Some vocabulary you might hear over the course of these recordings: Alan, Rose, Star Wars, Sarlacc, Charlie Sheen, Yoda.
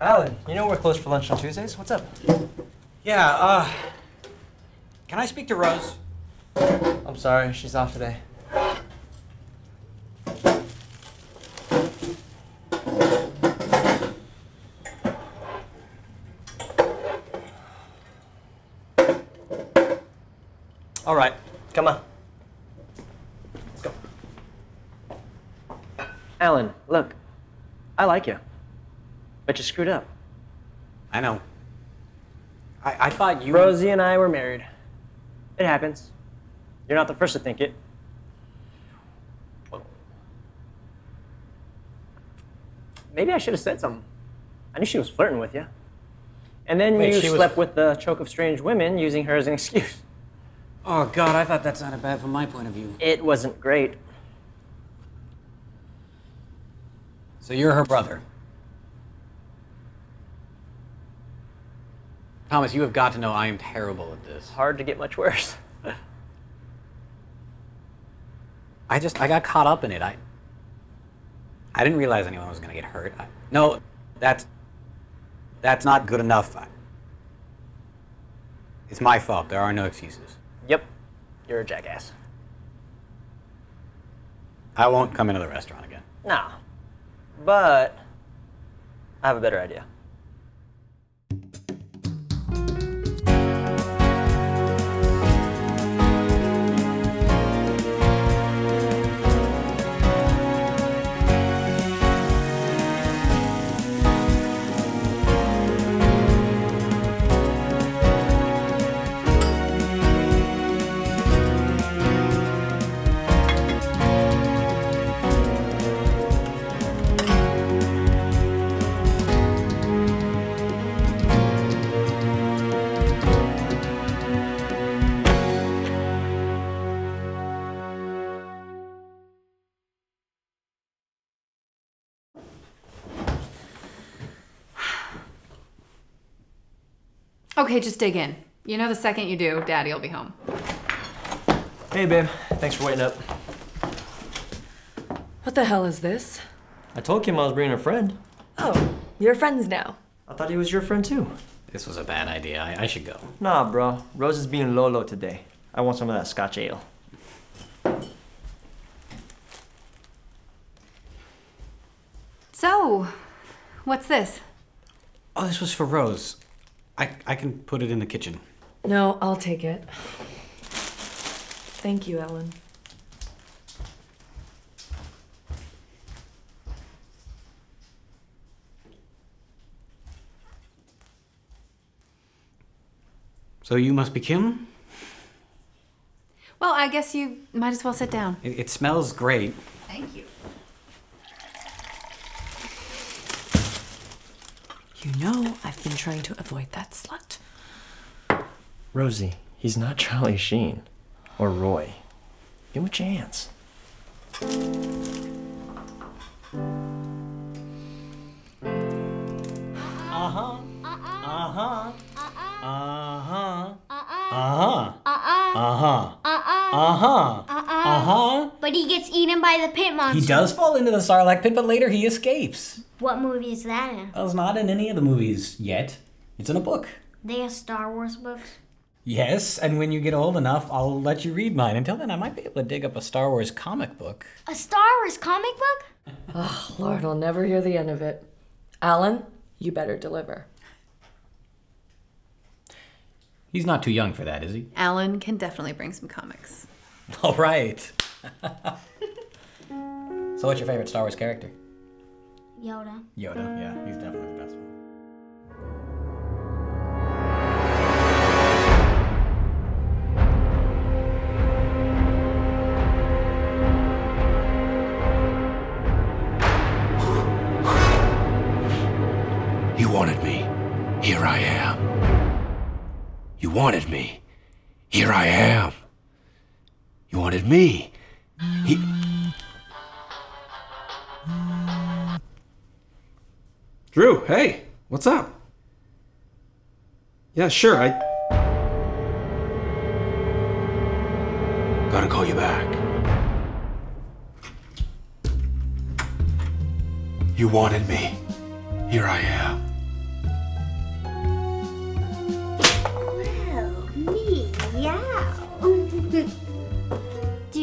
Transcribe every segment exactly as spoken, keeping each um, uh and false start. Alan, you know we're closed for lunch on Tuesdays? What's up? Yeah, uh... can I speak to Rose? I'm sorry, she's off today. All right, come on. Let's go. Alan, look, I like you, but you screwed up. I know. I, I thought you... Rosie and I were married. It happens. You're not the first to think it. Maybe I should have said something. I knew she was flirting with you. And then Wait, you slept was... with the choke of strange women, using her as an excuse. Oh, God, I thought that sounded bad from my point of view. It wasn't great. So you're her brother. Thomas, you have got to know I am terrible at this. Hard to get much worse. I just, I got caught up in it. I I didn't realize anyone was going to get hurt. I, no, that's, that's not good enough. I, it's my fault. There are no excuses. Yep, you're a jackass. I won't come into the restaurant again. No, but I have a better idea. Okay, just dig in. You know the second you do, Daddy will be home. Hey, babe. Thanks for waiting up. What the hell is this? I told Kim I was bringing a friend. Oh, you're friends now. I thought he was your friend, too. This was a bad idea. I, I should go. Nah, bro. Rose is being Lolo today. I want some of that Scotch ale. So, what's this? Oh, this was for Rose. I, I can put it in the kitchen. No, I'll take it. Thank you, Ellen. So you must be Kim? Well, I guess you might as well sit down. It, it smells great. Thank you. You know, I've been trying to avoid that slut. Rosie, he's not Charlie Sheen or Roy. Give him a chance. Uh-huh. Uh-huh. Uh-huh. Uh-huh. Uh-huh. Uh-huh. Uh-huh. But he gets eaten by the pit monster. He does fall into the Sarlacc pit, but later he escapes. What movie is that in? That was not in any of the movies yet. It's in a book. They have Star Wars books? Yes, and when you get old enough, I'll let you read mine. Until then, I might be able to dig up a Star Wars comic book. A Star Wars comic book? Oh, Lord, I'll never hear the end of it. Alan, you better deliver. He's not too young for that, is he? Alan can definitely bring some comics. All right. So what's your favorite Star Wars character? Yoda. Yoda, yeah. He's definitely the best one. You wanted me. Here I am. You wanted me. Here I am. You wanted me. He... Drew, hey, what's up? Yeah, sure, I... Gotta call you back. You wanted me. Here I am.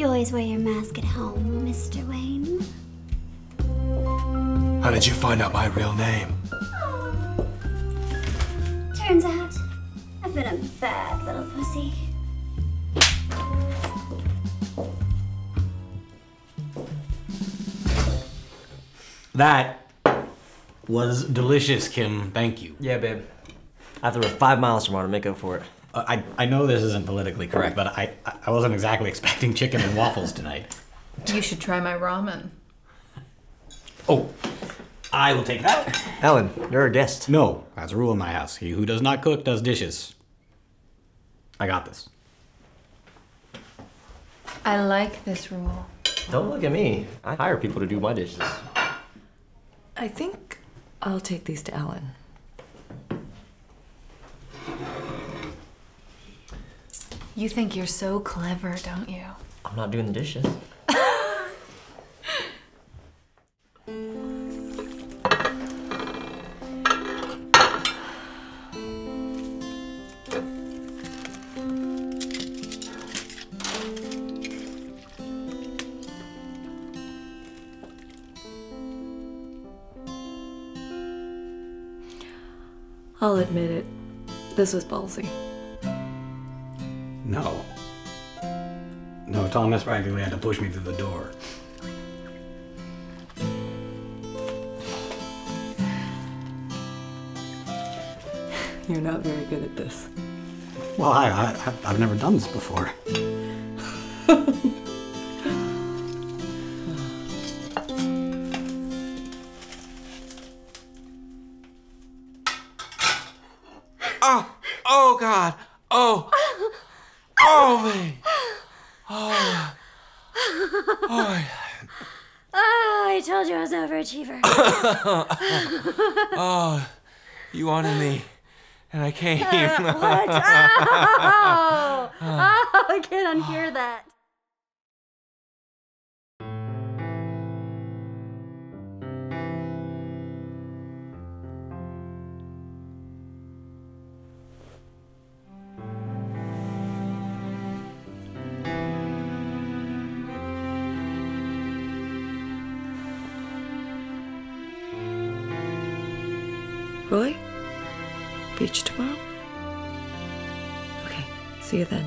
you always wear your mask at home, Mister Wayne? How did you find out my real name? Oh. Turns out, I've been a bad little pussy. That was delicious, Kim. Thank you. Yeah, babe. I have to run five miles tomorrow to make up for it. Uh, I, I know this isn't politically correct, but I, I wasn't exactly expecting chicken and waffles tonight. You should try my ramen. Oh, I will take that. Alan, you're a guest. No, that's a rule in my house. He who does not cook does dishes. I got this. I like this rule. Don't look at me. I hire people to do my dishes. I think I'll take these to Alan. You think you're so clever, don't you? I'm not doing the dishes. I'll admit it, this was ballsy. No. No, Thomas practically had to push me through the door. You're not very good at this. Well, I, I, I've never done this before. Oh, oh God, oh, oh man, oh, oh my God. Oh, I told you I was an overachiever. Oh, you wanted me, and I came. Uh, what? Oh, oh, I can't unhear that. Roy? Beach tomorrow? Okay, see you then.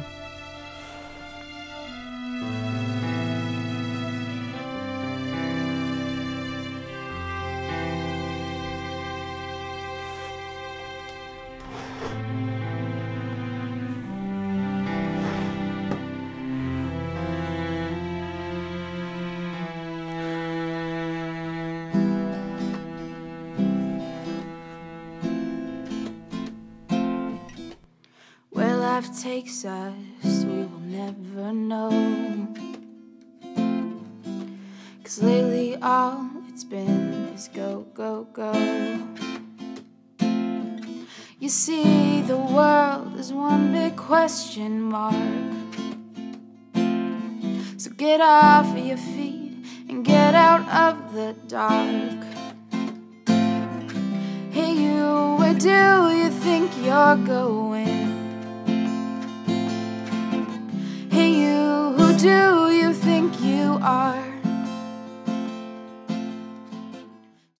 Life takes us, we will never know. Cause lately all it's been is go, go, go. You see, the world is one big question mark. So get off of your feet and get out of the dark. Hey you, where do you think you're going? Do you think you are?